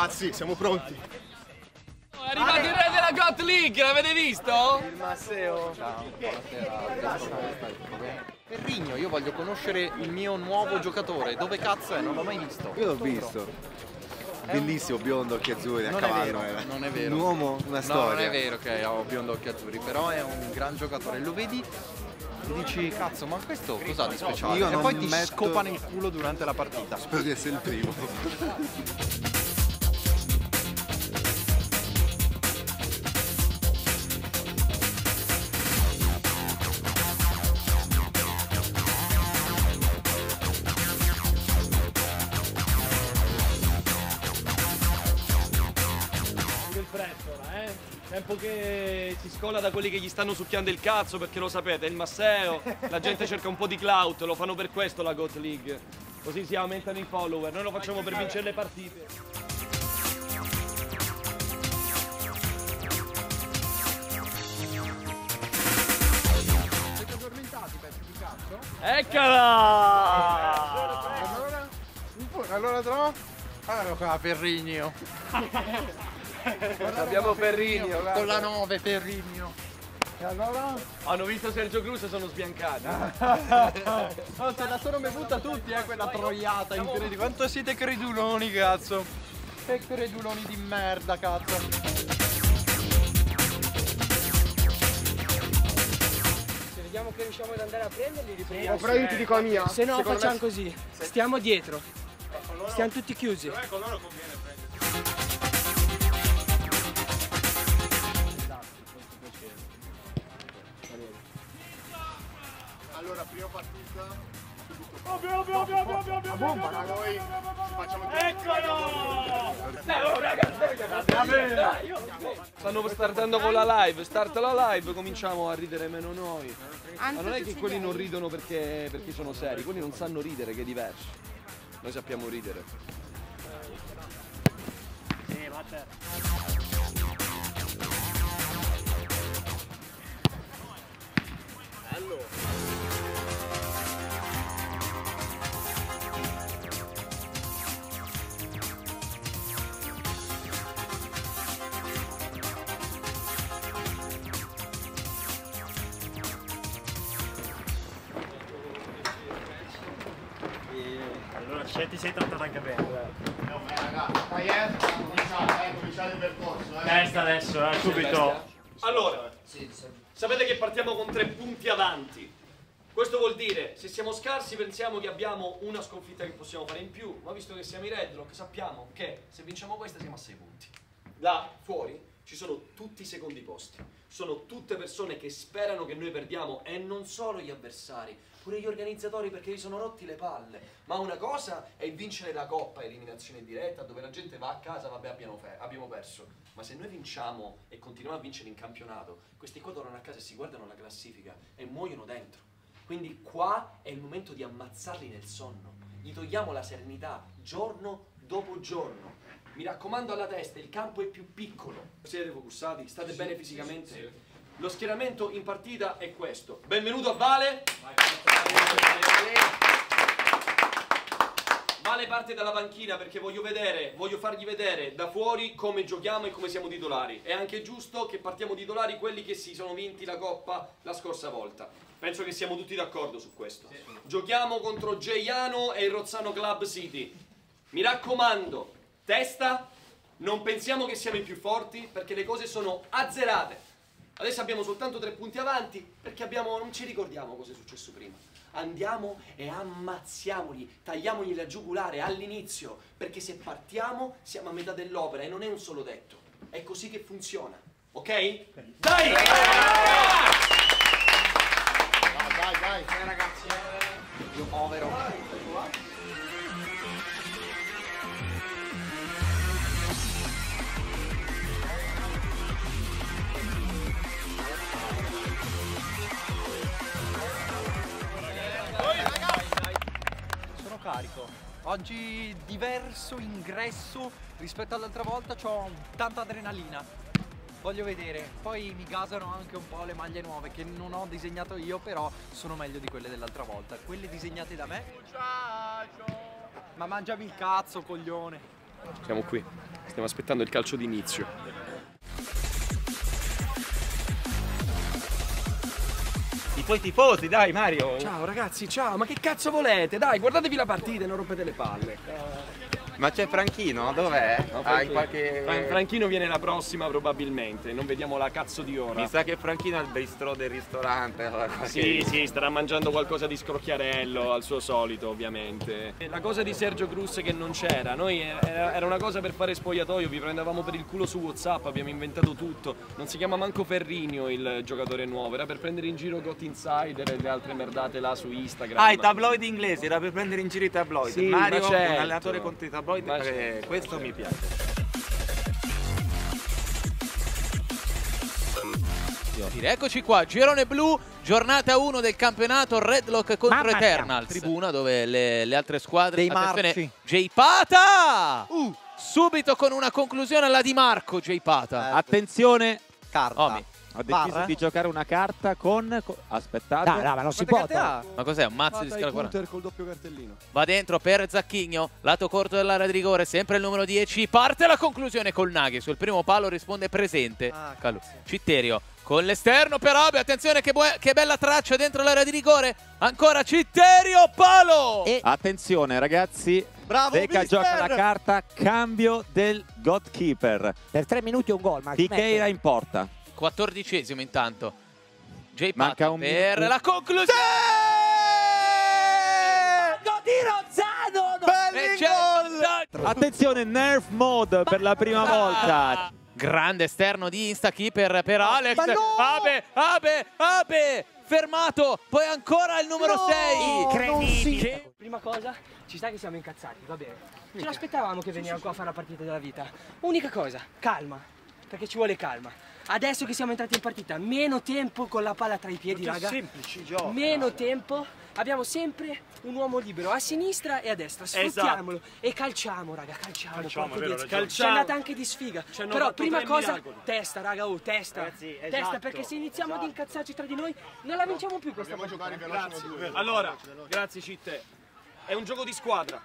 Ragazzi, siamo pronti. È arrivato il re della GOT League, l'avete visto? ilMasseo. Ciao, buonasera. Perrigno, io voglio conoscere il mio nuovo giocatore. Dove cazzo è? Non l'ho mai visto. Io l'ho visto. Bellissimo, biondo, occhi azzurri, a cavallo. Non è vero. Un uomo, una storia. Non è vero che ho biondo, occhi azzurri, però è un gran giocatore. Lo vedi? Ti dici, cazzo, ma questo cos'ha di speciale? Io e poi ti scopano il culo durante la partita. Spero di essere il primo. Tempo che si scola da quelli che gli stanno succhiando il cazzo, perché lo sapete, è ilMasseo, la gente cerca un po' di clout, lo fanno per questo la GOT League, così si aumentano i follower, noi lo facciamo per vincere le partite. Siete addormentati, pezzi di cazzo? Eccola! Allora trovo? Allora qua, Perrigno. Abbiamo Perrigno con la 9, Perrigno. E allora? Hanno visto Sergio Cruz e sono sbiancati. No, se la sono bevuta tutti, quella troiata incredibile. Quanto siete creduloni, cazzo. Che creduloni di merda, cazzo. Se vediamo che riusciamo ad andare a prenderli, riprendiamo. Però io ti dico la mia. Se no facciamo così, stiamo dietro. Stiamo tutti chiusi. Con loro conviene prendere. Allora, prima partita, subito. Bomba, raga, noi ci facciamo tutto. Eccolo! Ragazzi, stanno startando con la live, starta la live, cominciamo a ridere meno noi. Ma non è che quelli non ridono perché sono seri, quelli non sanno ridere, che è diverso. Noi sappiamo ridere. Sì, vabbè. Allora ti sei trattato anche bene. Dai, cominciare il percorso. Testa adesso, subito. Allora, sapete che partiamo con 3 punti avanti. Questo vuol dire, se siamo scarsi pensiamo che abbiamo una sconfitta che possiamo fare in più, ma visto che siamo i Red Lock sappiamo che se vinciamo questa siamo a 6 punti. Là fuori ci sono tutti i secondi posti, sono tutte persone che sperano che noi perdiamo, e non solo gli avversari, pure gli organizzatori, perché gli sono rotti le palle. Ma una cosa è vincere la coppa, eliminazione diretta, dove la gente va a casa, vabbè abbiamo perso, ma se noi vinciamo e continuiamo a vincere in campionato, questi qua tornano a casa e si guardano la classifica e muoiono dentro. Quindi qua è il momento di ammazzarli nel sonno, gli togliamo la serenità giorno dopo giorno. Mi raccomando, alla testa, il campo è più piccolo. Siete focussati? State bene fisicamente? Sì. Lo schieramento in partita è questo. Benvenuto a Vale. Vale parte dalla panchina perché voglio fargli vedere da fuori come giochiamo e come siamo titolari. È anche giusto che partiamo titolari quelli che si sono vinti la coppa la scorsa volta. Penso che siamo tutti d'accordo su questo. Sì. Giochiamo contro Geiano e il Rozzano Club City. Mi raccomando, testa, non pensiamo che siamo i più forti perché le cose sono azzerate. Adesso abbiamo soltanto 3 punti avanti perché non ci ricordiamo cosa è successo prima. Andiamo e ammazziamoli, tagliamogli la giugulare all'inizio, perché se partiamo siamo a metà dell'opera e non è un solo detto. È così che funziona, ok? Dai! Dai, ragazzi. Io povero. Carico. Oggi diverso ingresso rispetto all'altra volta, c'ho tanta adrenalina, voglio vedere, poi mi gasano anche un po' le maglie nuove che non ho disegnato io, però sono meglio di quelle dell'altra volta, quelle disegnate da me. Ma mangiami il cazzo, coglione. Siamo qui. Stiamo aspettando il calcio d'inizio. I tuoi tifosi, dai Mario! Ciao ragazzi, ciao! Ma che cazzo volete? Dai, guardatevi la partita e non rompete le palle. Ma c'è Franchino? Dov'è? No, Franchino viene la prossima probabilmente, non vediamo la cazzo di ora. Mi sa che Franchino è al bistrò del ristorante. Allora, sì, sì, starà mangiando qualcosa di scrocchiarello, al suo solito ovviamente. La cosa di Sergio Cruz che non c'era, noi era una cosa per fare spogliatoio, vi prendevamo per il culo su WhatsApp, abbiamo inventato tutto. Non si chiama manco Ferrigno il giocatore nuovo, era per prendere in giro GOT Insider e le altre merdate là su Instagram. Ah, i tabloid inglesi, era per prendere in giro i tabloid. Sì, Mario, ma certo, un allenatore contro i tabloid. Questo mi piace. Eccoci qua, girone blu, giornata 1 del campionato, Red Lock contro Eternals. Tribuna dove le altre squadre... J-Pata! Subito con una conclusione alla Di Marco, J-Pata. Attenzione, carta. Ho deciso di giocare una carta con... Aspettate. No, ma non si può. Ma cos'è? Un mazzo di scalcolante col doppio cartellino. Va dentro per Zacchigno, lato corto dell'area di rigore, sempre il numero 10. Parte la conclusione col Naghi. Sul primo palo risponde presente. Citterio con l'esterno per Abe. Attenzione che bella traccia dentro l'area di rigore. Ancora Citterio, palo! E... Attenzione ragazzi. Bravo, Seca gioca la carta, cambio del God Keeper. Per 3 minuti un gol, ma... Tikeira in porta. 14esimo intanto, J-Pata per la conclusione! Sì! Gol di Rozzano! Belli gol! Attenzione, nerf mode per la prima volta. Grande esterno di Instakeeper per Alex. Abe! Fermato, poi ancora il numero 6. Incredibile. Prima cosa, ci sta che siamo incazzati, va bene. Ce l'aspettavamo che venivano qua a fare la partita della vita. Unica cosa, calma. Perché ci vuole calma. Adesso che siamo entrati in partita, meno tempo con la palla tra i piedi, raga. Semplici giochi. Meno tempo. Abbiamo sempre un uomo libero a sinistra e a destra. Sfruttiamolo. Esatto. E calciamo, raga. Calciamo. C'è andata anche di sfiga. Però prima cosa, testa, raga. Oh, testa. Ragazzi, esatto, testa, perché se iniziamo ad incazzarci tra di noi, non la vinciamo più questa partita. Grazie. Allora, grazie Citte. È un gioco di squadra.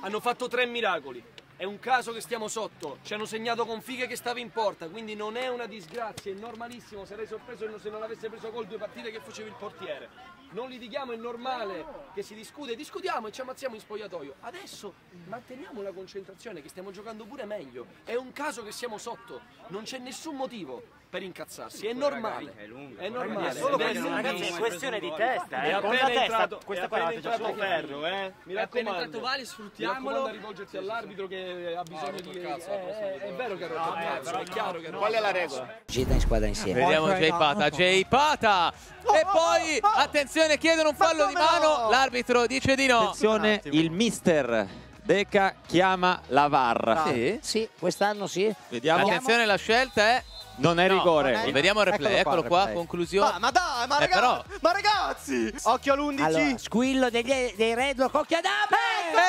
Hanno fatto 3 miracoli. È un caso che stiamo sotto, ci hanno segnato con fighe che stava in porta, quindi non è una disgrazia, è normalissimo. Sarei sorpreso se non avesse preso gol 2 partite che facevi il portiere. Non litighiamo, è normale che si discute, discutiamo e ci ammazziamo in spogliatoio. Adesso manteniamo la concentrazione che stiamo giocando pure meglio. È un caso che siamo sotto, non c'è nessun motivo per incazzarsi, è normale. È normale. Ragazzi, è questione di testa, è appena entrato Ferro, eh. Mi raccomando, Vale, sfruttiamolo. Rivolgersi all'arbitro che ha bisogno di cazzo. È vero che è chiaro che... Qual è la regola? Gita in squadra insieme. Vediamo J-Pata. E poi attenzione, chiedono un fallo di mano, l'arbitro dice di no. Attenzione, il mister Deca chiama la VAR. Sì, quest'anno sì. Vediamo. Attenzione, la scelta è... Non è rigore. Non è... Vediamo il replay, eccolo qua, conclusione. Ma dai, ma ragazzi! Occhio all'11. Allora, squillo dei Red Lock, occhio ad Abe!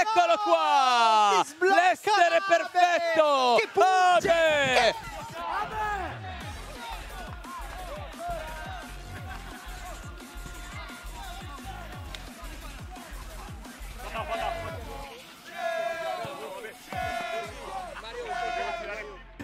Eccolo qua! L'essere perfetto! Che punge!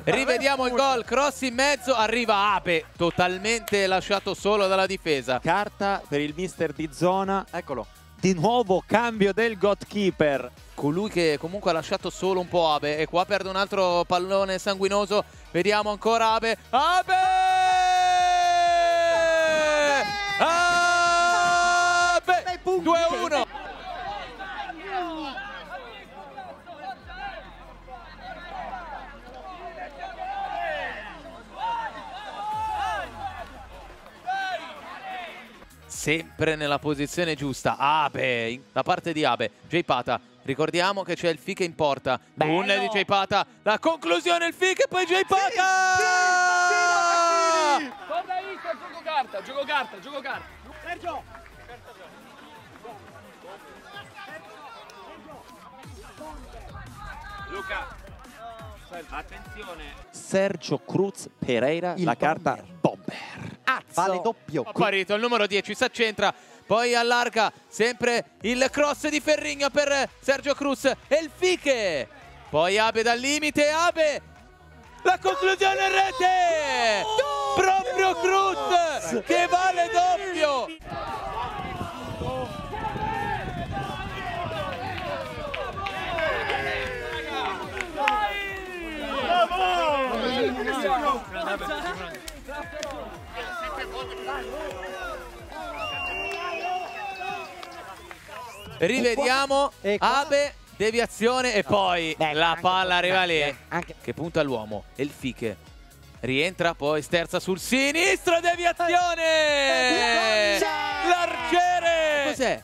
Rivediamo il gol, cross in mezzo, arriva Abe, totalmente lasciato solo dalla difesa. Carta per il mister di zona, eccolo. Di nuovo cambio del GOT Keeper. Colui che comunque ha lasciato solo un po' Abe, e qua perde un altro pallone sanguinoso. Vediamo ancora Abe. Abe! 2-1. Sempre nella posizione giusta, Abe, da parte di Abe, J-Pata, ricordiamo che c'è il fiche in porta. Tunnel di J-Pata, la conclusione, il fiche e poi J-Pata! Sì! Guarda Inter, gioco carta. Sergio! Luca, attenzione. Sergio Cruz Pereira, la carta bomber. Vale doppio. Apparito il numero 10, si accentra, poi allarga, sempre il cross di Ferrigno per Sergio Cruz e il fiche Poi Abe dal limite, Abe! La conclusione in rete! Proprio Cruz che vale doppio! Rivediamo Abe, deviazione e poi la palla arriva lì che punta all'uomo e il Fiche rientra, poi sterza sul sinistro, deviazione, l'arciere, cos'è?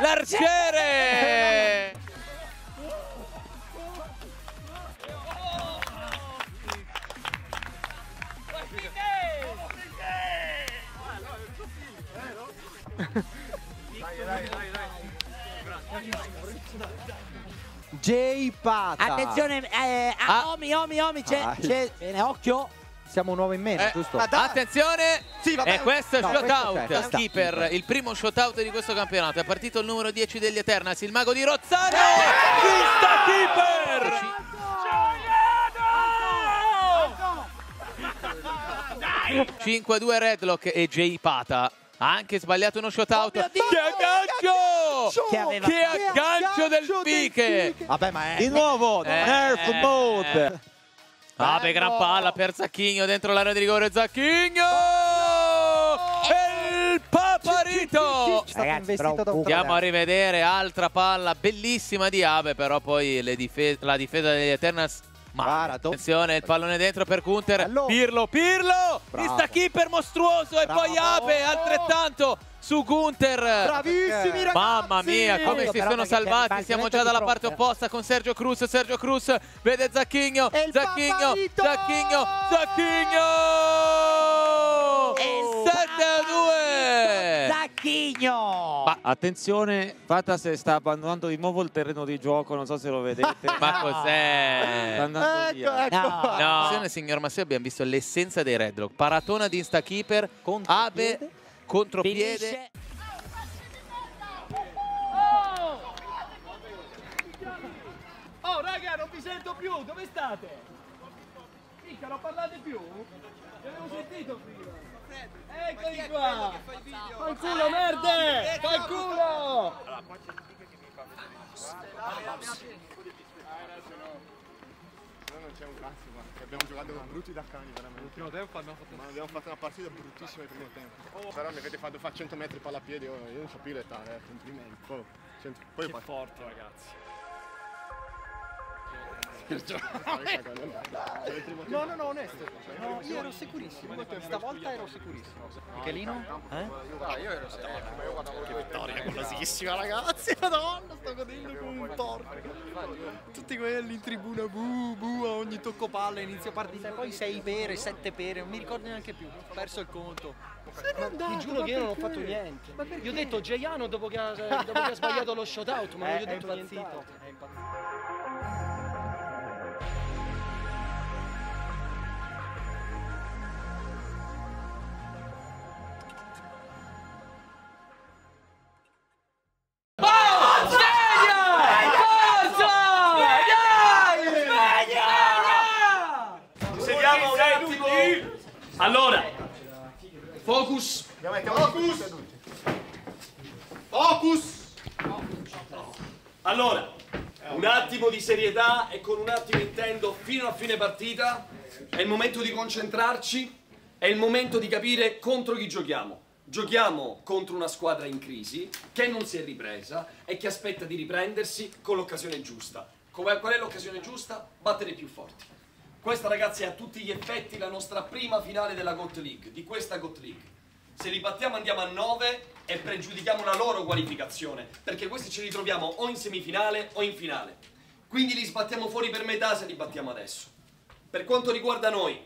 L'arciere! J Pata. Attenzione, Omi, c'è, occhio. Siamo un uomo in meno, giusto? Attenzione, sì, e questo è il shootout. Skipper, il primo shootout di questo campionato. È partito il numero 10 degli Eternals, il mago di Rozzano. Vista Skipper! Dai! 5-2 Red Lock e J Pata. Ha anche sbagliato uno shootout. Che aggancio! Che aggancio del Fiche! Vabbè, ma è di nuovo nerf mode. Vabbè, gran palla per Zacchigno dentro l'area di rigore. Zacchigno! E il Paparito! Ragazzi, andiamo a rivedere altra palla bellissima di Abe, però poi le la difesa degli Eternals. Ma attenzione, il pallone dentro per Kunter, allora. Pirlo, vista keeper mostruoso, bravo. E poi Abe altrettanto su Kunter. Bravissimi ragazzi! Mamma mia, come si sono salvati, siamo già dalla parte opposta con Sergio Cruz. Sergio Cruz vede Zacchigno, Zacchigno! 7-2! Zacchigno! Ma attenzione, Fata se sta abbandonando di nuovo il terreno di gioco, non so se lo vedete. Ma cos'è? Sta andando via. No. Attenzione, signor Masseo, abbiamo visto l'essenza dei Red Lock. Paratona di Instakeeper, Abe, contropiede. Oh raga, non vi sento più, dove state? Mica non parlate più? Vi avevo sentito prima. Eccoli qua! Fai il culo, merde! Fai il culo! Non c'è un cazzo, ma abbiamo giocato con brutti da cani veramente. L'ultimo tempo abbiamo fatto una partita bruttissima il primo tempo. Però mi avete fatto fare 100 metri pallapiedi, io non so più l'età, complimenti. Poi fa forte ragazzi. No, onesto. No, io ero sicurissimo. Stavolta ero sicurissimo. Michelino? Io ero sicurissimo. Che vittoria golosissima, ragazzi. Madonna, sto godendo come un porco. Tutti quelli in tribuna, a ogni tocco palla, inizia partita. E poi 6 pere, 7 pere, non mi ricordo neanche più. Ho perso il conto. Ti giuro che io non ho fatto niente. Gli ho detto Giaiano dopo che ha sbagliato lo shootout, ma non gli ho detto nient'altro. È impazzito. Allora, focus. Allora, un attimo di serietà e con un attimo intendo fino a fine partita. È il momento di concentrarci, è il momento di capire contro chi giochiamo. Giochiamo contro una squadra in crisi, che non si è ripresa e che aspetta di riprendersi con l'occasione giusta. Qual è l'occasione giusta? Battere i più forti. Questa ragazzi è a tutti gli effetti la nostra prima finale della GOT League, di questa GOT League. Se li battiamo andiamo a 9 e pregiudichiamo la loro qualificazione, perché questi ce li troviamo o in semifinale o in finale. Quindi li sbattiamo fuori per metà se li battiamo adesso. Per quanto riguarda noi,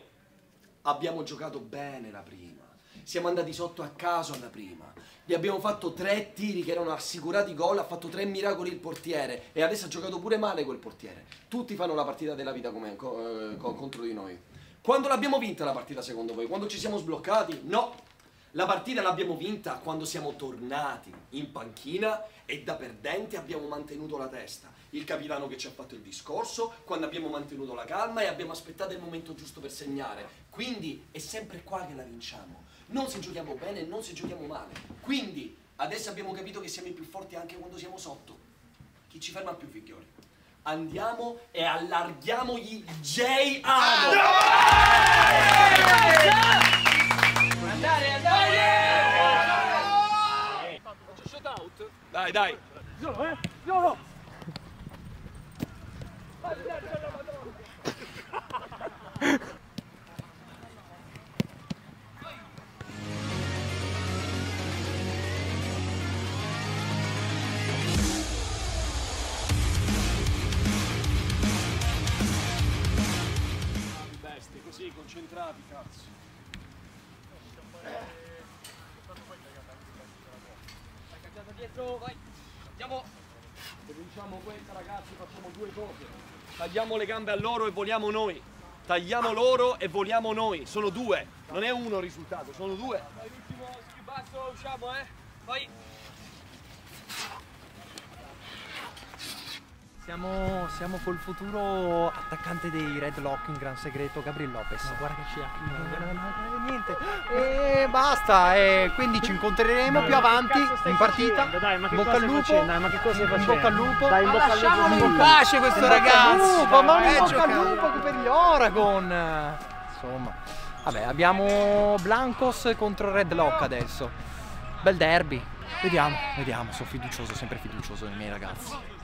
abbiamo giocato bene la prima, siamo andati sotto a caso alla prima. Gli abbiamo fatto 3 tiri che erano assicurati gol, ha fatto 3 miracoli il portiere e adesso ha giocato pure male quel portiere. Tutti fanno la partita della vita come, contro di noi. Quando l'abbiamo vinta la partita secondo voi? Quando ci siamo sbloccati? No! La partita l'abbiamo vinta quando siamo tornati in panchina e da perdente abbiamo mantenuto la testa. il capitano che ci ha fatto il discorso, quando abbiamo mantenuto la calma e abbiamo aspettato il momento giusto per segnare. Quindi è sempre qua che la vinciamo, non se giochiamo bene, non se giochiamo male. Quindi adesso abbiamo capito che siamo i più forti anche quando siamo sotto. Chi ci ferma più, Figlioli? Andiamo e allarghiamogli J.A.D.O. Andare! Faccio shot out? Dai! Giolo! Concentrati, cazzo. Vai, cacciata dietro, vai. Andiamo. Se vinciamo questa, ragazzi, facciamo due cose. Tagliamo le gambe a loro e voliamo noi. Tagliamo loro e voliamo noi. Sono due. Non è uno il risultato, sono due. Vai, l'ultimo più basso, usciamo, Vai. Siamo col futuro attaccante dei Red Lock in gran segreto, Gabriel Lopez. Ma guarda che ci ha. Non niente. E basta, quindi ci incontreremo più avanti in partita. Dai, ma che bocca al lupo. Ma che cosa stai facendo? Bocca al lupo. Dai, in bocca al lupo. Lasciamolo in pace questo ragazzo. Ma un bocca al lupo per gli Oragon. Insomma. Vabbè, abbiamo Blancos contro Red Lock adesso. Bel derby. Vediamo, sono fiducioso, sempre fiducioso nei miei ragazzi.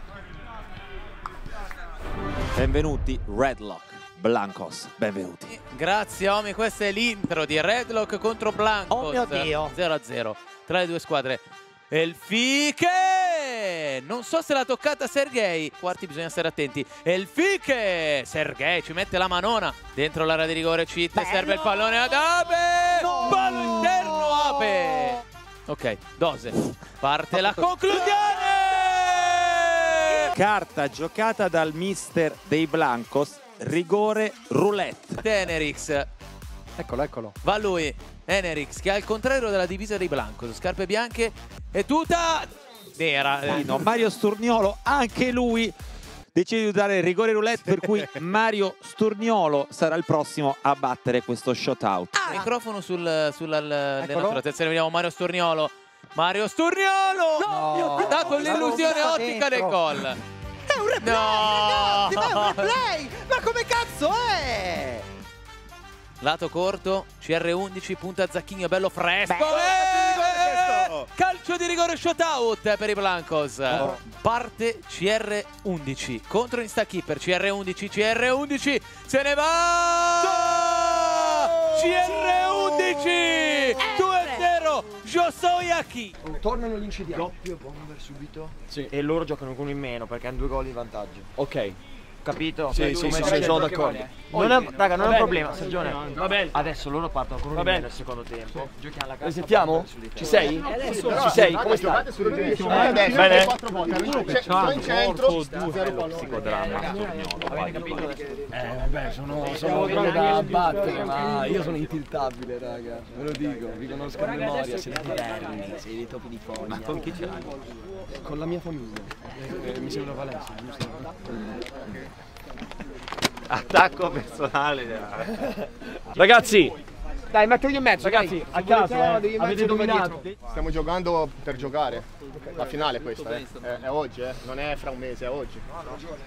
Benvenuti Red Lock, Blancos, benvenuti. Grazie Omi, questa è l'intro di Red Lock contro Blancos. Oh mio Dio. 0-0 tra le due squadre. E il Fiche! Non so se l'ha toccata Sergei. Quarti, bisogna stare attenti. E il Fiche! Sergei ci mette la manona dentro l'area di rigore. Citta, serve il pallone ad Ape! No. Palo interno Ape! Ok, Dose. Parte la conclusione! Carta giocata dal mister dei Blancos, rigore roulette. Enerix. Eccolo. Va lui, Enerix, che è al contrario della divisa dei Blancos. Scarpe bianche e tuta nera. Mario Sturniolo, anche lui, decide di dare il rigore roulette, per cui Mario Sturniolo sarà il prossimo a battere questo shootout. Microfono sulla rotazione, vediamo Mario Sturniolo. Mario Sturniolo! No! Ha dato l'illusione ottica del gol! È un replay, ragazzi! Ma è un replay! Ma come cazzo è? Lato corto, CR11, punta Zacchini, bello fresco! Calcio di rigore shootout per i Blancos. Parte CR11 contro in stacchi per CR11, se ne va! CR11! 2-0, Josoyaki! Tornano gli incidenti. Doppio bomber subito. Sì. E loro giocano con in meno perché hanno due gol di vantaggio. Ok. Capito? Sì, sono d'accordo. Raga, non è un problema, Sergione. Va bene. Adesso loro partono con un bene nel secondo tempo. Giochiamo alla casa. Sentiamo? Ci sei? Ci sei? Come stai? Bene. Sto in centro. 2-0 psicodramma. Avete capito? Vabbè, sono da battere, ma io sono intiltabile, raga. Ve lo dico, vi conosco a memoria. Siete moderni, sei dei topi di foglia. Ma con chi ce l'hai? Con la mia famiglia, mi sembra Valencia, giusto? Attacco personale. Ragazzi, dai, metterli in mezzo. Ragazzi, a caso, avete dominato. Stiamo giocando per giocare. La finale è questa, è oggi, non è fra un mese, è oggi.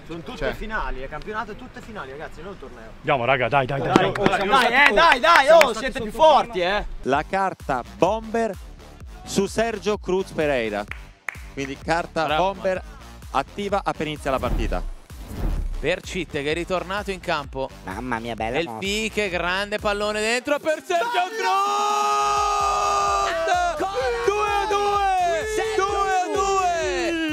Sono tutte finali, è campionato, tutte finali, ragazzi, non il torneo. Andiamo, raga, dai. Dai, siete più forti, La carta bomber su Sergio Cruz Pereira. Quindi carta bomber attiva appena inizia la partita. Per Citte che è ritornato in campo. Mamma mia, bella mossa. E il Piche, grande pallone dentro per Sergio Cruz!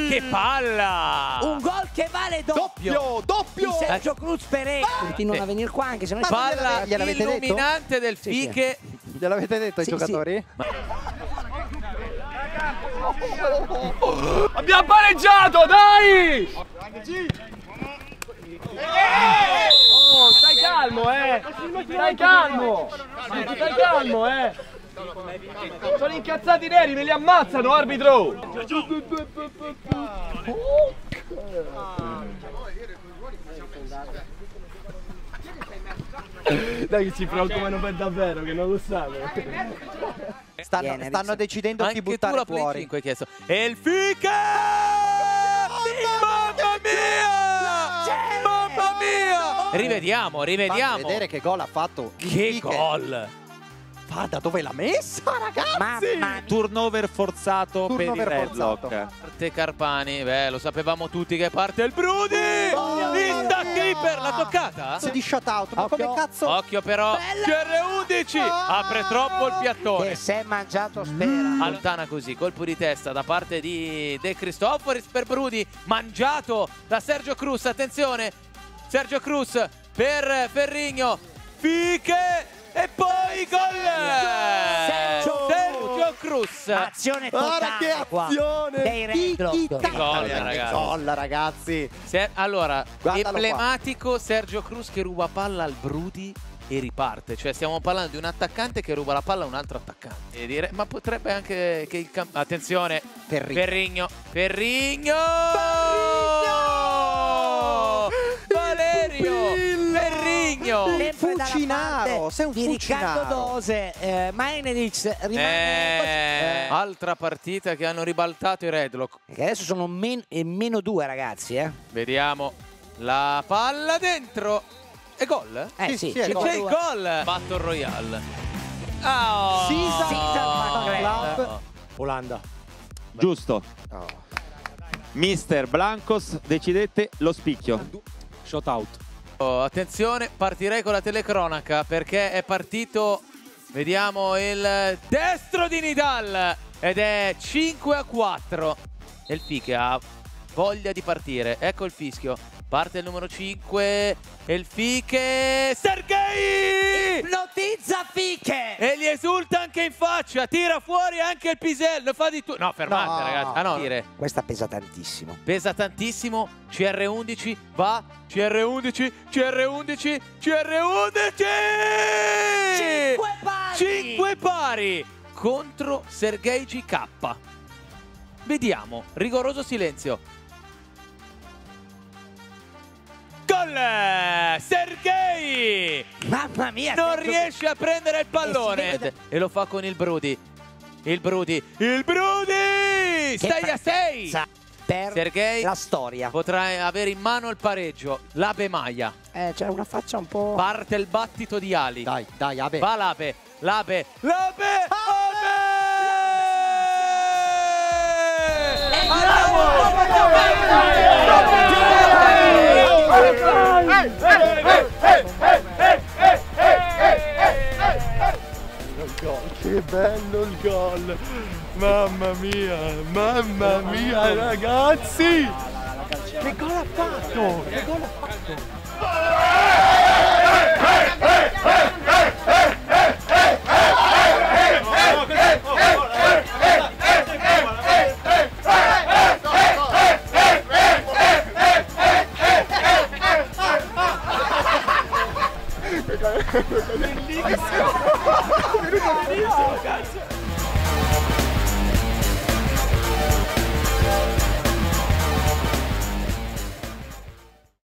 2-2! Che palla! Un gol che vale doppio! Di Sergio Cruz Pereira. Continuano a venire qua anche se noi. Palla illuminante del Piche. Gliel'avete detto ai giocatori? Abbiamo pareggiato, dai! Oh, stai calmo, Stai calmo! Sono incazzati neri, me li ammazzano, arbitro! Dai che ci preoccupano per davvero, che non lo sanno. Stanno decidendo di buttare fuori. E il Fica! Mamma mia! Mamma mia! Rivediamo. Fammi vedere che gol ha fatto. Che gol! Guarda dove l'ha messa, ragazzi! Turnover forzato per il Red Lock. Parte Carpani, beh, lo sapevamo tutti che parte il Brudi! Insta Clipper, l'ha toccata? Sì, di shutout, ma come cazzo? Occhio però, CR11, apre troppo il piattone. Che si è mangiato Spera. Allontana così, colpo di testa da parte di De Cristoforis per Brudi, mangiato da Sergio Cruz, attenzione! Sergio Cruz per Ferrigno, Fiche! E poi gol! Sergio Cruz! Azione totale qua! Gol, ragazzi! Allora, emblematico qua. Sergio Cruz che ruba palla al Brudi e riparte. Cioè stiamo parlando di un attaccante che ruba la palla a un altro attaccante. E dire, ma potrebbe anche che il campo... Attenzione! Ferrigno! Ferrigno! Valerio! Un fucinaro, sei un fucinaro. Dose, Mainedic rimane. Altra partita che hanno ribaltato i Red Lock. Che adesso sono meno due, ragazzi. Vediamo la palla dentro. E gol? Sì, c'è il gol. Battle Royale. Oh. Season Club. Olanda. Giusto. Oh. Mister Blancos, decidete lo spicchio. Shot out. Oh, attenzione, partirei con la telecronaca perché è partito, vediamo il destro di Nidal ed è 5-4 e il Fiche ha voglia di partire, ecco il fischio, parte il numero 5 e il Fiche, Sergei! Ipnotizza Fiche! E gli esulta anche in faccia, tira fuori anche il pisello, fa di tutto, no fermate ragazzi, ah, no. Questa pesa tantissimo. Pesa tantissimo, CR11 va... CR11! 5 pari contro Sergei GK. Vediamo, rigoroso silenzio. Gol! Sergei! Mamma mia! Non riesce a prendere il pallone e lo fa con il Brudi. Il Brudi! Stai a 6! Per Sergei la storia potrà avere in mano il pareggio. L'Abe Maia c'è una faccia un po'... Parte il battito di Ali. Dai Abe. Va l'Abe. Che bello il gol! Mamma mia ragazzi! Che gol ha fatto!